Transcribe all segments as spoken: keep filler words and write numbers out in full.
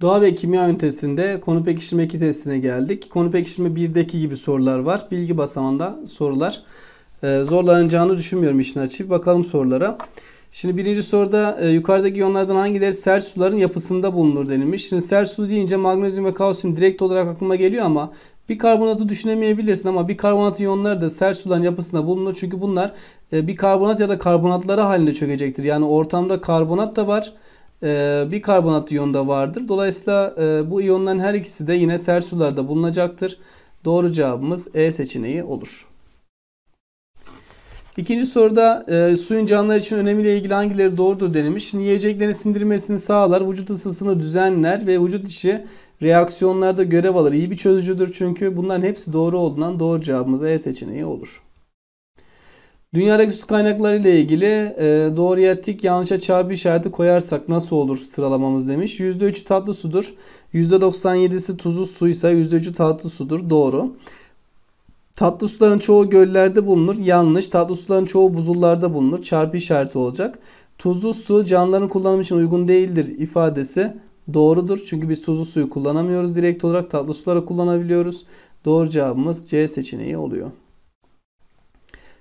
Doğa ve kimya ünitesinde konu pekiştirme iki testine geldik. Konu pekiştirme birdeki gibi sorular var. Bilgi basamağında sorular. Ee, zorlanacağını düşünmüyorum işin açığı. Bakalım sorulara. Şimdi birinci soruda e, yukarıdaki iyonlardan hangileri sert suların yapısında bulunur denilmiş. Şimdi sert su deyince magnezyum ve kalsiyum direkt olarak aklıma geliyor ama bir karbonatı düşünemeyebilirsin ama bir karbonat iyonları da sert suların yapısında bulunur. Çünkü bunlar e, bir karbonat ya da karbonatları halinde çökecektir. Yani ortamda karbonat da var. Bir karbonat iyonu da vardır. Dolayısıyla bu iyonların her ikisi de yine sert sularda bulunacaktır. Doğru cevabımız E seçeneği olur. İkinci soruda suyun canlılar için önemiyle ilgili hangileri doğrudur denilmiş. Şimdi yiyeceklerin sindirmesini sağlar, vücut ısısını düzenler ve vücut içi reaksiyonlarda görev alır. İyi bir çözücüdür çünkü bunların hepsi doğru olduğundan doğru cevabımız E seçeneği olur. Dünyadaki su kaynakları ile ilgili e, doğruya tik, yanlışa çarpı işareti koyarsak nasıl olur sıralamamız demiş. yüzde üçü tatlı sudur. yüzde doksan yedisi tuzlu suysa yüzde üçü tatlı sudur. Doğru. Tatlı suların çoğu göllerde bulunur. Yanlış. Tatlı suların çoğu buzullarda bulunur. Çarpı işareti olacak. Tuzlu su canlıların kullanımı için uygun değildir ifadesi doğrudur. Çünkü biz tuzlu suyu kullanamıyoruz. Direkt olarak tatlı sulara kullanabiliyoruz. Doğru cevabımız C seçeneği oluyor.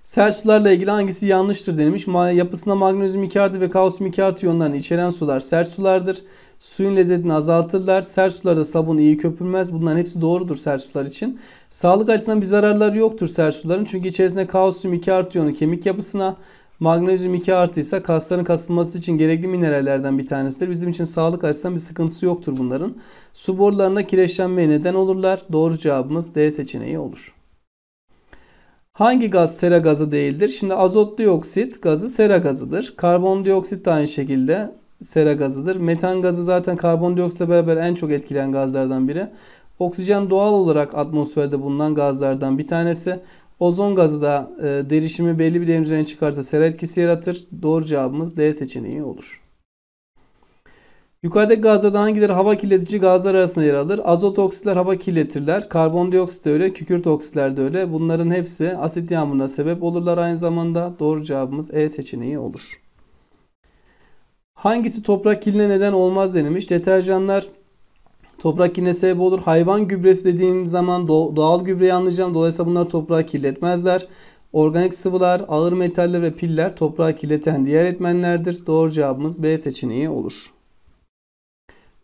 Sert sularla ilgili hangisi yanlıştır denilmiş. Yapısında magnezyum iki artı ve kalsiyum iki artı iyonlarını içeren sular sert sulardır. Suyun lezzetini azaltırlar. Sert sularda sabun iyi köpürmez. Bunların hepsi doğrudur sert sular için. Sağlık açısından bir zararları yoktur sert suların. Çünkü içerisinde kalsiyum iki artı iyonu kemik yapısına, magnezyum iki artı ise kasların kasılması için gerekli minerallerden bir tanesidir. Bizim için sağlık açısından bir sıkıntısı yoktur bunların. Su borularında kireçlenmeye neden olurlar. Doğru cevabımız D seçeneği olur. Hangi gaz sera gazı değildir? Şimdi azot dioksit gazı sera gazıdır. Karbondioksit de aynı şekilde sera gazıdır. Metan gazı zaten karbondioksitle beraber en çok etkilen gazlardan biri. Oksijen doğal olarak atmosferde bulunan gazlardan bir tanesi. Ozon gazı da e, derişimi belli bir derin üzerine çıkarsa sera etkisi yaratır. Doğru cevabımız D seçeneği olur. Yukarıdaki gazlardan hangileri hava kirletici gazlar arasında yer alır? Azot oksitler hava kirletirler. Karbondioksit de öyle, kükürt oksitler de öyle. Bunların hepsi asit yağmuruna sebep olurlar aynı zamanda. Doğru cevabımız E seçeneği olur. Hangisi toprak kirliliğine neden olmaz denilmiş. Deterjanlar toprak kirliliğine sebep olur. Hayvan gübresi dediğim zaman doğal gübreyi anlayacağım. Dolayısıyla bunlar toprağı kirletmezler. Organik sıvılar, ağır metaller ve piller toprağı kirleten diğer etmenlerdir. Doğru cevabımız B seçeneği olur.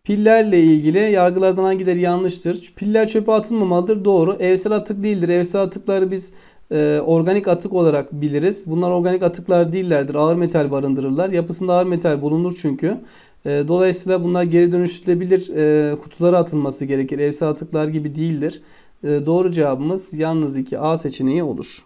Pillerle ilgili yargılardan hangileri yanlıştır? Piller çöpe atılmamalıdır. Doğru. Evsel atık değildir. Evsel atıkları biz e, organik atık olarak biliriz. Bunlar organik atıklar değillerdir. Ağır metal barındırırlar. Yapısında ağır metal bulunur çünkü. E, dolayısıyla bunlar geri dönüştürülebilir e, kutulara atılması gerekir. Evsel atıklar gibi değildir. E, doğru cevabımız yalnız iki A seçeneği olur.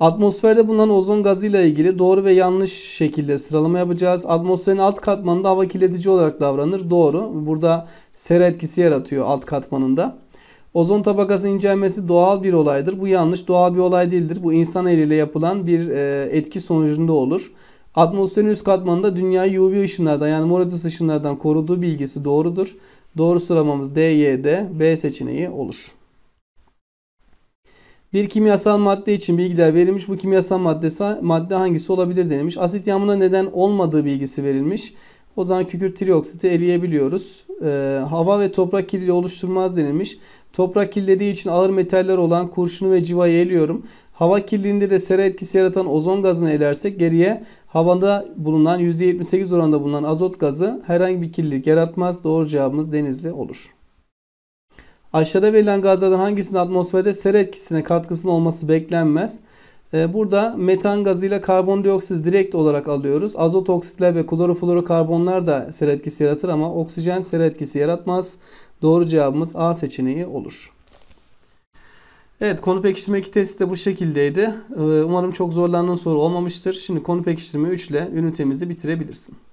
Atmosferde bulunan ozon gazıyla ilgili doğru ve yanlış şekilde sıralama yapacağız. Atmosferin alt katmanında hava kirletici olarak davranır. Doğru. Burada sera etkisi yaratıyor alt katmanında. Ozon tabakası incelmesi doğal bir olaydır. Bu yanlış. Doğal bir olay değildir. Bu insan eliyle yapılan bir etki sonucunda olur. Atmosferin üst katmanında dünyayı U V ışınlardan yani Moritz ışınlardan koruduğu bilgisi doğrudur. Doğru sıralamamız D, Y, D, B seçeneği olur. Bir kimyasal madde için bilgiler verilmiş. Bu kimyasal maddesi, madde hangisi olabilir denilmiş. Asit yağmuruna neden olmadığı bilgisi verilmiş. O zaman kükürt trioksiti eleyebiliyoruz. Ee, hava ve toprak kirliliği oluşturmaz denilmiş. Toprak kirliliği için ağır metaller olan kurşunu ve civayı eliyorum. Hava kirliliğinde de sera etkisi yaratan ozon gazını elersek geriye havada bulunan yüzde yetmiş sekiz oranında bulunan azot gazı herhangi bir kirlilik yaratmaz. Doğru cevabımız Denizli olur. Aşağıda verilen gazlardan hangisinin atmosferde sera etkisine katkısının olması beklenmez. Burada metan gazıyla karbondioksit direkt olarak alıyoruz. Azot oksitler ve kloroflorokarbonlar da sera etkisi yaratır ama oksijen sera etkisi yaratmaz. Doğru cevabımız A seçeneği olur. Evet, konu pekiştirme iki testi de bu şekildeydi. Umarım çok zorlandığın soru olmamıştır. Şimdi konu pekiştirme üç ile ünitemizi bitirebilirsin.